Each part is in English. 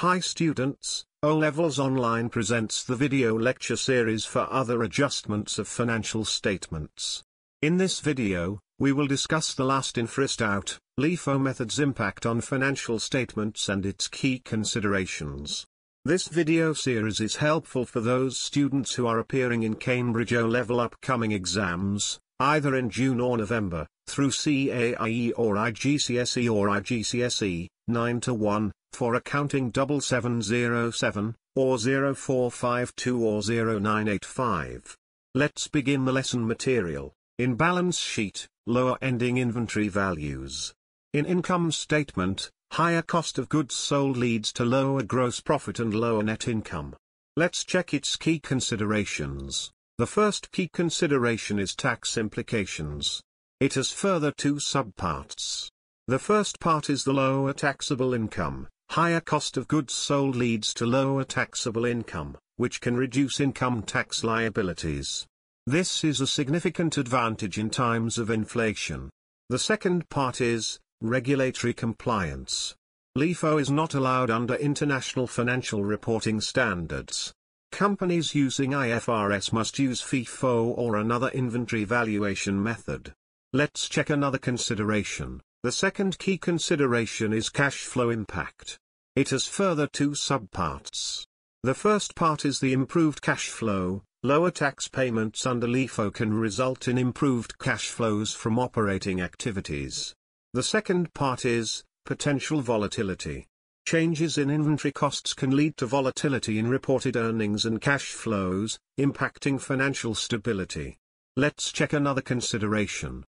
Hi students, O Levels Online presents the video lecture series for other adjustments of financial statements. In this video, we will discuss the last in first out, LIFO method's impact on financial statements and its key considerations. This video series is helpful for those students who are appearing in Cambridge O Level upcoming exams, either in June or November, through CAIE or IGCSE 9-1. For accounting 7707, or 0452 or 0985. Let's begin the lesson material. In balance sheet, lower ending inventory values. In income statement, higher cost of goods sold leads to lower gross profit and lower net income. Let's check its key considerations. The first key consideration is tax implications. It has further two subparts. The first part is the lower taxable income. Higher cost of goods sold leads to lower taxable income, which can reduce income tax liabilities. This is a significant advantage in times of inflation. The second part is regulatory compliance. LIFO is not allowed under international financial reporting standards. Companies using IFRS must use FIFO or another inventory valuation method. Let's check another consideration. The second key consideration is cash flow impact. It has further two subparts. The first part is the improved cash flow. Lower tax payments under LIFO can result in improved cash flows from operating activities. The second part is potential volatility. Changes in inventory costs can lead to volatility in reported earnings and cash flows, impacting financial stability. Let's check another consideration.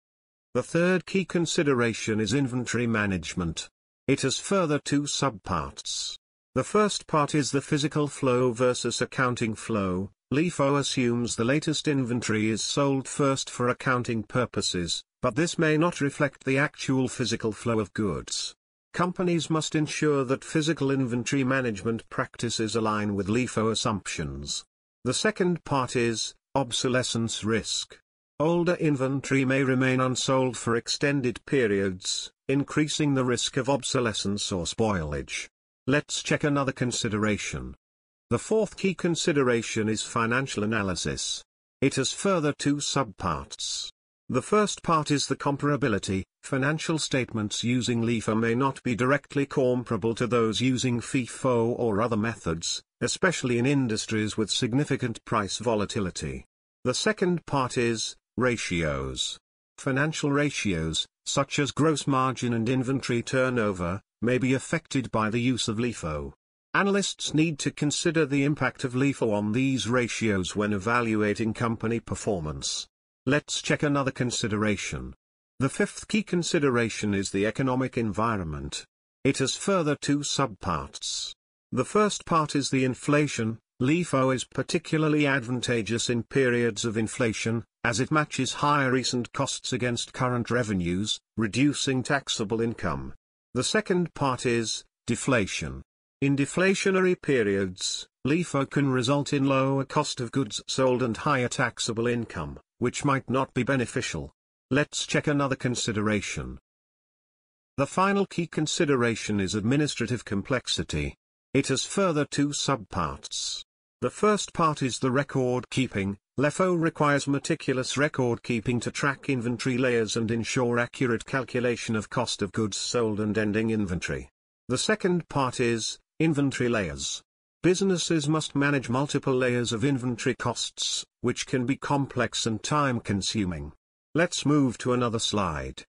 The third key consideration is inventory management. It has further two subparts. The first part is the physical flow versus accounting flow. LIFO assumes the latest inventory is sold first for accounting purposes, but this may not reflect the actual physical flow of goods. Companies must ensure that physical inventory management practices align with LIFO assumptions. The second part is obsolescence risk. Older inventory may remain unsold for extended periods, increasing the risk of obsolescence or spoilage. Let's check another consideration. The fourth key consideration is financial analysis. It has further two subparts. The first part is the comparability. Financial statements using LIFO may not be directly comparable to those using FIFO or other methods, especially in industries with significant price volatility. The second part is ratios. Financial ratios, such as gross margin and inventory turnover, may be affected by the use of LIFO. Analysts need to consider the impact of LIFO on these ratios when evaluating company performance. Let's check another consideration. The fifth key consideration is the economic environment. It has further two subparts. The first part is the inflation. LIFO is particularly advantageous in periods of inflation, as it matches higher recent costs against current revenues, reducing taxable income. The second part is deflation. In deflationary periods, LIFO can result in lower cost of goods sold and higher taxable income, which might not be beneficial. Let's check another consideration. The final key consideration is administrative complexity. It has further two subparts. The first part is the record keeping. LIFO requires meticulous record keeping to track inventory layers and ensure accurate calculation of cost of goods sold and ending inventory. The second part is inventory layers. Businesses must manage multiple layers of inventory costs, which can be complex and time-consuming. Let's move to another slide.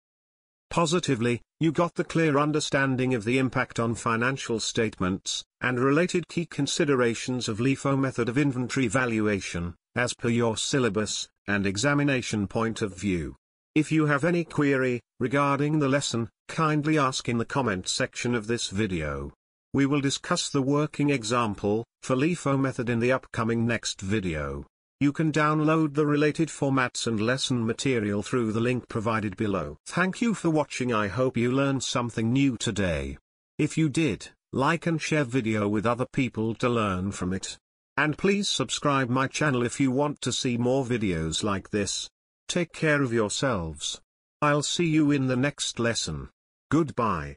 Positively, you got the clear understanding of the impact on financial statements, and related key considerations of LIFO method of inventory valuation, as per your syllabus, and examination point of view. If you have any query regarding the lesson, kindly ask in the comment section of this video. We will discuss the working example for LIFO method in the upcoming next video. You can download the related formats and lesson material through the link provided below. Thank you for watching. I hope you learned something new today. If you did, like and share video with other people to learn from it. And please subscribe my channel if you want to see more videos like this. Take care of yourselves. I'll see you in the next lesson. Goodbye.